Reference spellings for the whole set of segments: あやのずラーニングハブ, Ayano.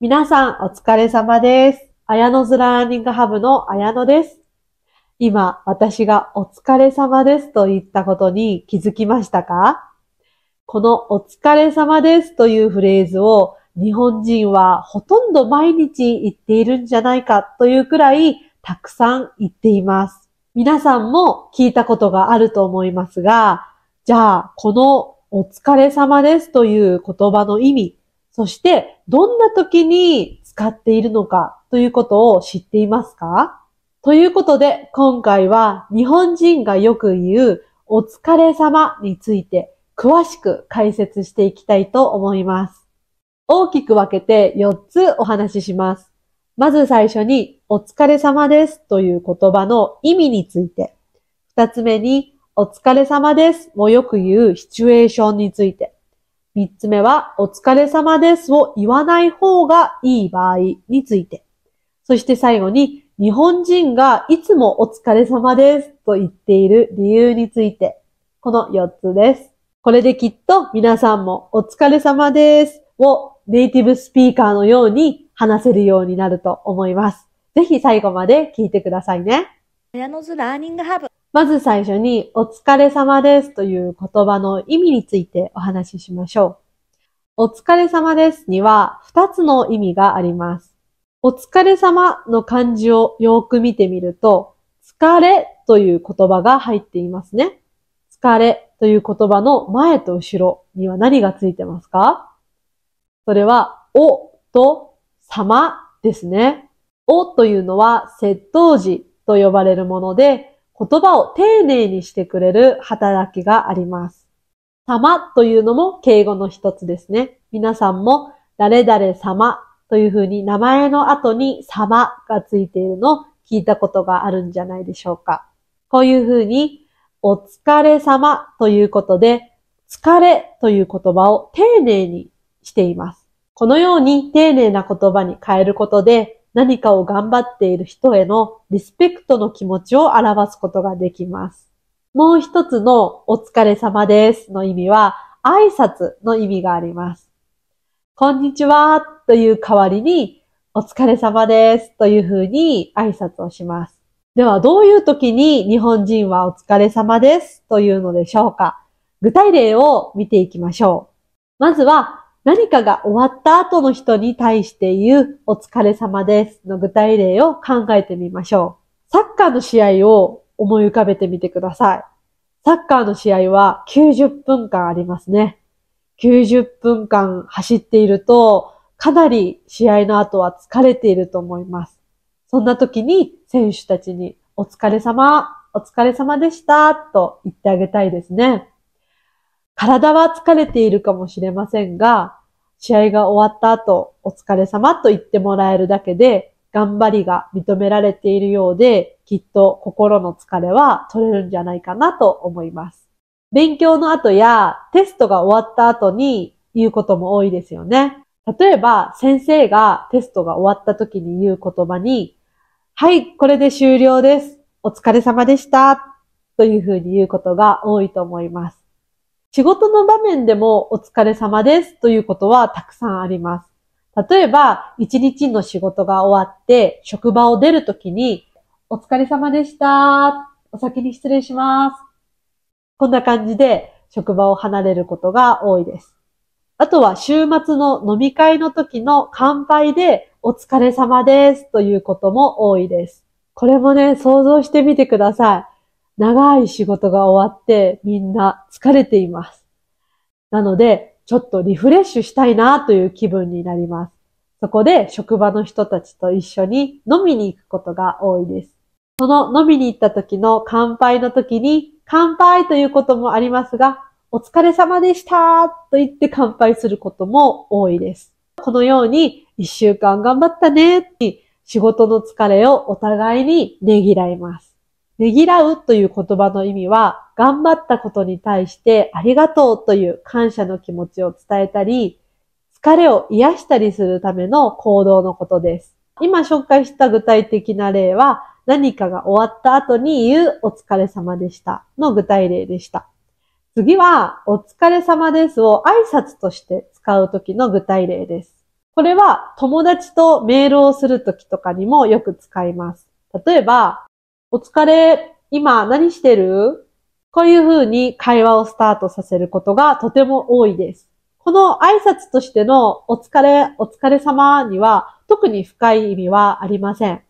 皆さんお疲れ様です。あやのずラーニングハブのあやのです。今私がお疲れ様ですと言ったことに気づきましたか？このお疲れ様ですというフレーズを日本人はほとんど毎日言っているんじゃないかというくらいたくさん言っています。皆さんも聞いたことがあると思いますが、じゃあこのお疲れ様ですという言葉の意味、そして、どんな時に使っているのかということを知っていますか？ということで、今回は日本人がよく言うお疲れ様について詳しく解説していきたいと思います。大きく分けて4つお話しします。まず最初に、お疲れ様ですという言葉の意味について。2つ目に、お疲れ様ですをよく言うシチュエーションについて。3つ目は、お疲れ様ですを言わない方がいい場合について。そして最後に、日本人がいつもお疲れ様ですと言っている理由について。この4つです。これできっと皆さんもお疲れ様ですをネイティブスピーカーのように話せるようになると思います。ぜひ最後まで聞いてくださいね。あやのずラーニングハブ。まず最初に、お疲れ様ですという言葉の意味についてお話ししましょう。お疲れ様ですには2つの意味があります。お疲れ様の漢字をよく見てみると、疲れという言葉が入っていますね。疲れという言葉の前と後ろには何がついてますか？それは、おと様ですね。おというのは接頭辞と呼ばれるもので、言葉を丁寧にしてくれる働きがあります。様というのも敬語の一つですね。皆さんも誰々様というふうに名前の後に様がついているのを聞いたことがあるんじゃないでしょうか。こういうふうにお疲れ様ということで疲れという言葉を丁寧にしています。このように丁寧な言葉に変えることで何かを頑張っている人へのリスペクトの気持ちを表すことができます。もう一つのお疲れ様ですの意味は挨拶の意味があります。こんにちはという代わりにお疲れ様ですというふうに挨拶をします。ではどういう時に日本人はお疲れ様ですというのでしょうか。具体例を見ていきましょう。まずは何かが終わった後の人に対して言うお疲れ様ですの具体例を考えてみましょう。サッカーの試合を思い浮かべてみてください。サッカーの試合は90分間ありますね。90分間走っているとかなり試合の後は疲れていると思います。そんな時に選手たちにお疲れ様、お疲れ様でしたと言ってあげたいですね。体は疲れているかもしれませんが、試合が終わった後、お疲れ様と言ってもらえるだけで、頑張りが認められているようで、きっと心の疲れは取れるんじゃないかなと思います。勉強の後やテストが終わった後に言うことも多いですよね。例えば、先生がテストが終わった時に言う言葉に、はい、これで終了です。お疲れ様でした。というふうに言うことが多いと思います。仕事の場面でもお疲れ様ですということはたくさんあります。例えば、一日の仕事が終わって職場を出るときに、お疲れ様でした。お先に失礼します。こんな感じで職場を離れることが多いです。あとは週末の飲み会の時の乾杯でお疲れ様ですということも多いです。これもね、想像してみてください。長い仕事が終わってみんな疲れています。なので、ちょっとリフレッシュしたいなという気分になります。そこで職場の人たちと一緒に飲みに行くことが多いです。その飲みに行った時の乾杯の時に、乾杯ということもありますが、お疲れ様でしたと言って乾杯することも多いです。このように、一週間頑張ったねって仕事の疲れをお互いにねぎらいます。ねぎらうという言葉の意味は、頑張ったことに対してありがとうという感謝の気持ちを伝えたり、疲れを癒したりするための行動のことです。今紹介した具体的な例は、何かが終わった後に言うお疲れ様でしたの具体例でした。次は、お疲れ様ですを挨拶として使う時の具体例です。これは友達とメールをするときとかにもよく使います。例えば、お疲れ、今何してる？こういうふうに会話をスタートさせることがとても多いです。この挨拶としてのお疲れ、お疲れ様には特に深い意味はありません。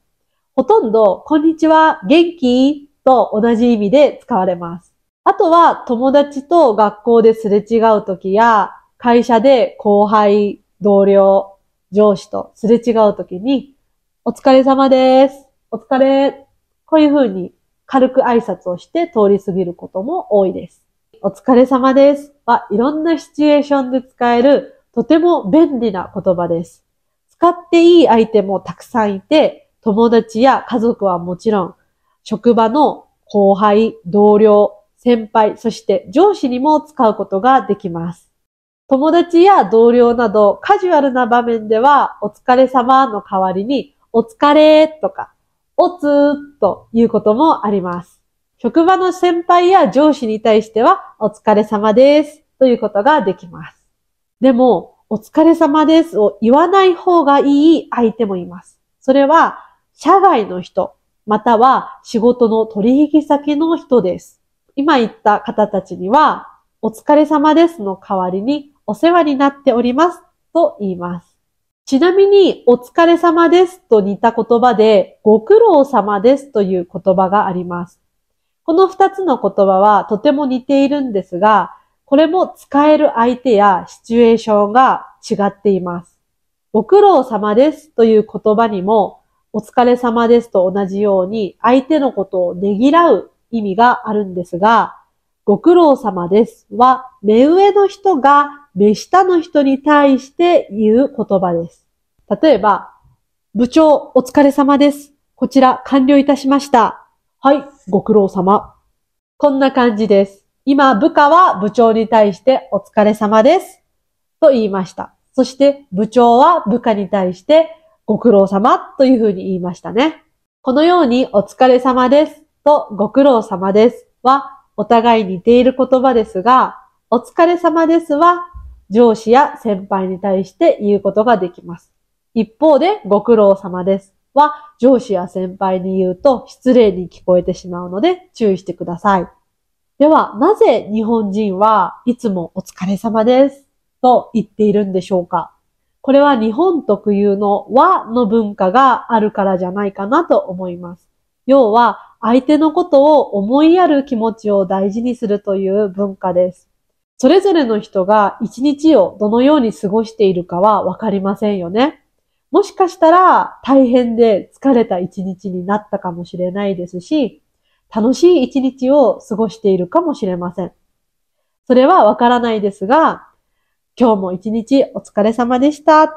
ほとんど、こんにちは、元気と同じ意味で使われます。あとは友達と学校ですれ違うときや、会社で後輩、同僚、上司とすれ違うときに、お疲れ様です。お疲れ。こういうふうに軽く挨拶をして通り過ぎることも多いです。お疲れ様ですは、いろんなシチュエーションで使えるとても便利な言葉です。使っていい相手もたくさんいて、友達や家族はもちろん、職場の後輩、同僚、先輩、そして上司にも使うことができます。友達や同僚などカジュアルな場面ではお疲れ様の代わりにお疲れとかおつーということもあります。職場の先輩や上司に対してはお疲れ様ですということができます。でもお疲れ様ですを言わない方がいい相手もいます。それは社外の人または仕事の取引先の人です。今言った方たちにはお疲れ様ですの代わりにお世話になっておりますと言います。ちなみに、お疲れ様ですと似た言葉で、ご苦労様ですという言葉があります。この二つの言葉はとても似ているんですが、これも使える相手やシチュエーションが違っています。ご苦労様ですという言葉にも、お疲れ様ですと同じように相手のことをねぎらう意味があるんですが、ご苦労様ですは、目上の人が目下の人に対して言う言葉です。例えば、部長お疲れ様です。こちら完了いたしました。はい、ご苦労様。こんな感じです。今、部下は部長に対してお疲れ様です。と言いました。そして、部長は部下に対してご苦労様というふうに言いましたね。このように、お疲れ様ですとご苦労様ですは、お互い似ている言葉ですが、お疲れ様ですは、上司や先輩に対して言うことができます。一方で、ご苦労様ですは、上司や先輩に言うと失礼に聞こえてしまうので注意してください。では、なぜ日本人はいつもお疲れ様ですと言っているんでしょうか？これは日本特有の和の文化があるからじゃないかなと思います。要は、相手のことを思いやる気持ちを大事にするという文化です。それぞれの人が一日をどのように過ごしているかはわかりませんよね。もしかしたら大変で疲れた一日になったかもしれないですし、楽しい一日を過ごしているかもしれません。それはわからないですが、今日も一日お疲れ様でした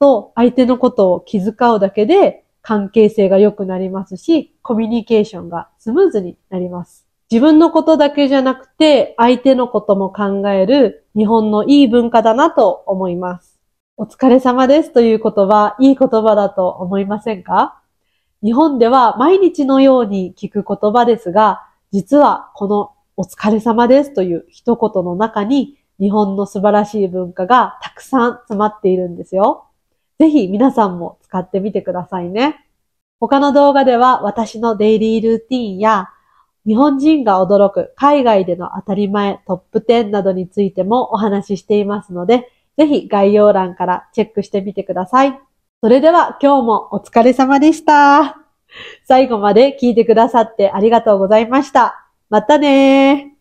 と相手のことを気遣うだけで、関係性が良くなりますし、コミュニケーションがスムーズになります。自分のことだけじゃなくて、相手のことも考える日本のいい文化だなと思います。お疲れ様ですという言葉、いい言葉だと思いませんか？日本では毎日のように聞く言葉ですが、実はこのお疲れ様ですという一言の中に、日本の素晴らしい文化がたくさん詰まっているんですよ。ぜひ皆さんも使ってみてくださいね。他の動画では私のデイリールーティンや日本人が驚く海外での当たり前トップ10などについてもお話ししていますので、ぜひ概要欄からチェックしてみてください。それでは今日もお疲れ様でした。最後まで聞いてくださってありがとうございました。またねー。